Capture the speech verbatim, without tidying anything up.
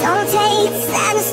Don't take seven